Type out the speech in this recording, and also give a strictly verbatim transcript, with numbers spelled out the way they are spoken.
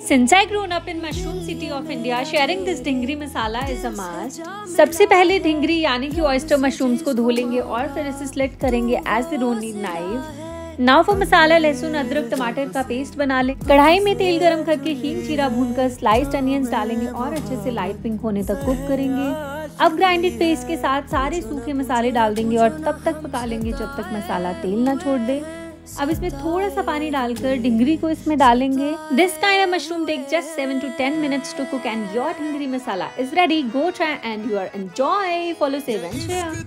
Since I grown up in Mushroom City of India, sharing this dhingri masala is a must. सबसे पहले dhingri यानी कि oyster mushrooms को धो लेंगे और फिर इसे स्लिट करेंगे as they don't need knife. Now for मसाला लहसुन अदरक टमाटर का पेस्ट बना लें। कढ़ाई में तेल गरम करके हींग जीरा भूनकर स्लाइस्ड अनियंस डालेंगे और अच्छे से लाइट पिंक होने तक कुक करेंगे। अब ग्राइंडेड पेस्ट के साथ सारे सूखे मसाले डाल देंगे और तब तक पका लेंगे जब तक मसाला तेल ना छोड़ दे। अब इसमें थोड़ा सा पानी डालकर ढिंगरी को इसमें डालेंगे। This kind of mushroom take just seven to ten minutes to cook and your dhingri masala is ready. Go try and you are enjoy. Follow seven share.